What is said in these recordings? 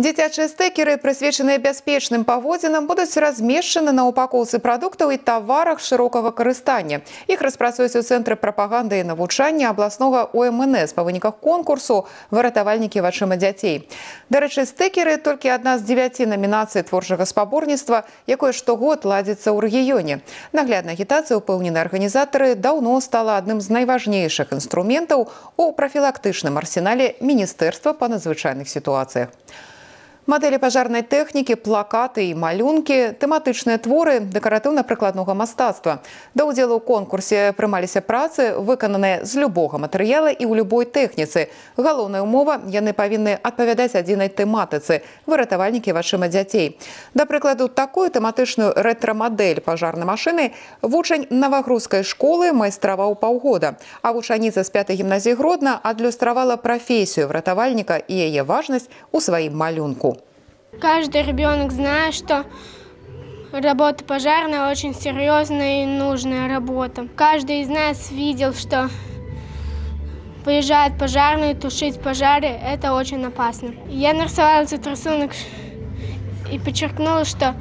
Дзіцячыя стэкеры, прысвечаныя бяспечным паводзінам, будуць размешчаны на упакоўцы прадуктаў і таварах шырокага карыстання. Іх распрацуюць у Цэнтры прапаганды і навучання абласнога ОМНС. Па выніках конкурсу выратавальнікі вачыма дзяцей. Дарэчы, стэкеры толькі адна з 9 намінацый творчага спаборніцтва, якое штогод ладзіцца ў рэгіёне. Наглядная агітацыя, упэўнены арганізатары, даўно стала адным з найважнейшых інструментаў у прафілактычным арсенале Міністэрства па надзвычайных сітуацыях. Модели пожарной техники, плакаты и малюнки, тематичные творы декоративно-прикладного мастацтва. До удзелу ў конкурсе прымаліся працы, выкананыя з любога матэрыяла і ў любой тэхніцы. Галоўная ўмова – яны павінны адпавядаць адзінай тэматыцы – выратавальнікі вачыма дзяцей. Да прыкладу, такую тэматычную рэтра-мадэль пажарнай машыны вучань навагрузкай школы майстраваў паўгода, а вучаніца з 5-й гімназіі Гродна адлюстравала прафесію выратавальніка і яе важнасць у сваім малюнку. Каждый ребенок знает, что работа пожарная очень серьезная и нужная работа. Каждый из нас видел, что приезжают пожарные, тушить пожары – это очень опасно. Я нарисовала этот рисунок и подчеркнула, что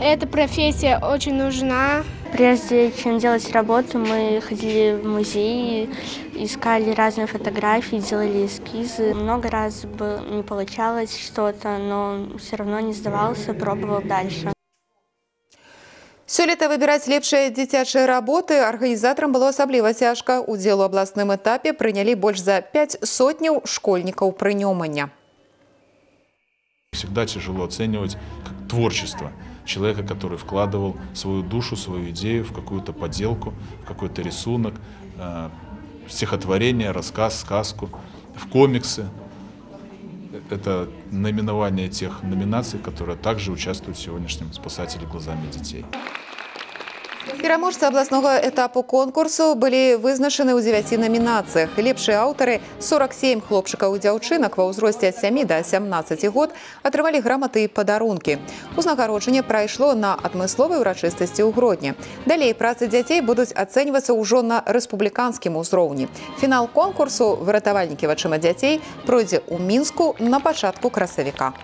эта профессия очень нужна. Прежде чем делать работу, мы ходили в музей, искали разные фотографии, делали эскизы. Много раз не получалось что-то, но все равно не сдавался, пробовал дальше. Сёлета выбираць лепшыя дзіцячыя работы арганізатарам было асабліва цяжка. Удзел у абласным этапе прынялі больш за 5 сотняў школьнікаў прынёмання. Всегда тяжело оценивать творчество человека, который вкладывал свою душу, свою идею в какую-то поделку, в какой-то рисунок, стихотворение, рассказ, сказку, в комиксы. Это наименование тех номинаций, которые также участвуют в сегодняшнем «Спасатели глазами детей». Пераможцы абласнога этапу конкурсу былі вызначаны ў 9 намінацыях. Лепшыя аўтары – 47 хлопчыкаў і дзяўчынак ва ўзросце ад 7 до 17 год атрымалі граматы і падарункі. Узнагароджанне прайшло на адмысловай урачыстасці ў Гродні. Далей працы дзяцей будуць ацэньвацца ўжо на рэспубліканскім узроўні. Фінал конкурсу «Выратавальнікі вачыма дзяцей» пройдзе ў Мінску на пачатку красавіка.